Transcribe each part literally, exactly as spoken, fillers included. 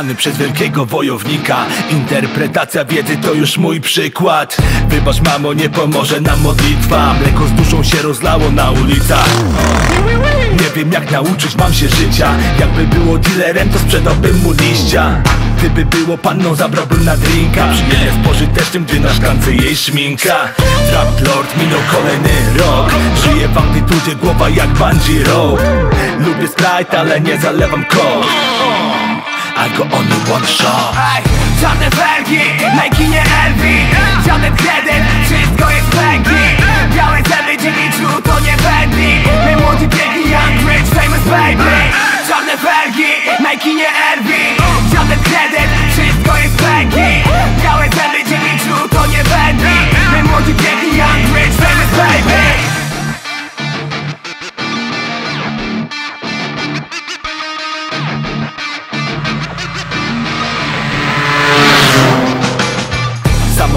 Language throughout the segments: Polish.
wychowany przez wielkiego wojownika. Interpretacja wiedzy to już mój przykład. Wybacz mamo, nie pomoże nam modlitwa. Mleko z duszą się rozlało na ulicach. Nie wiem jak nauczyć mam się życia. Jakby było dealerem to sprzedałbym mu liścia. Gdyby było panną zabrałbym na drinka. Przyjemnie w pożytecznym, gdy na szklance jej szminka. Trap Lord minął kolejny rok. Żyję w amplitudzie, głowa jak bungee rope. Lubię Sprite, ale nie zalewam coke. I go only one shot. Czarne felgi, Nike nie L V. Żaden kredyt, wszystko jest węgli. Białe zęby, dziewięciu to nie wędli. My młodzi biegli, young, rich, famous baby. Czarne felgi, Nike nie L V. Żaden kredyt, wszystko jest węgli. Białe zęby, dziewięciu to nie wędli. My młodzi biegli, young, rich, famous baby.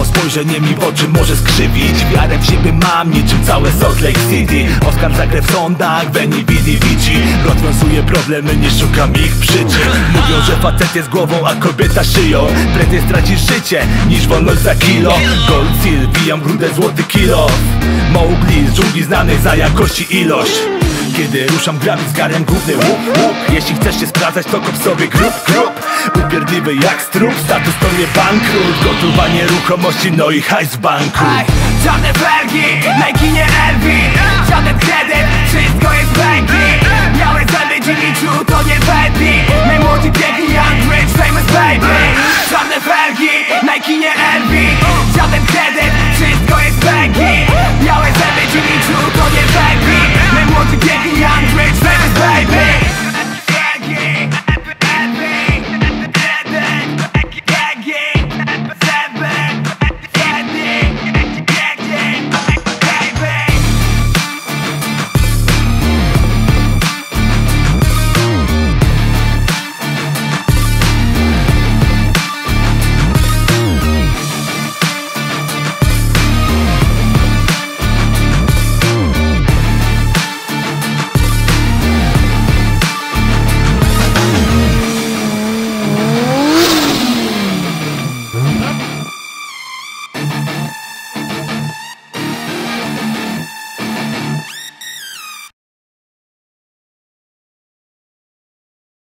Spojrzenie mi w oczy może skrzywić. Wiarę w siebie mam niczym całe Salt Lake City. Oscar za grę w sądach, Veni Vidi Vici. Rozwiązuje problemy, nie szukam ich przyczyn. Mówią, że facet jest głową, a kobieta szyją. Prędzej stracisz życie, niż wolność za kilo. Gold seal, wijam grudę złoty kilo. Mowgli z dżungli znanej za jakość i ilość. Kiedy ruszam grami z garem główny łup, łup. Jeśli chcesz się sprawdzać to kop sobie grób, grób. Upierdliwy jak strup, status to nie bankrut. Gotówka nieruchomości, no i hajs w banku. Aj, żadne felgi, Nike nie L V. Żaden kredyt, wszystko jest węgli. Białe zęby dziewięciu to nie wędli. My młodzi biegli, young, rich, famous baby. Żadne felgi, Nike nie L V.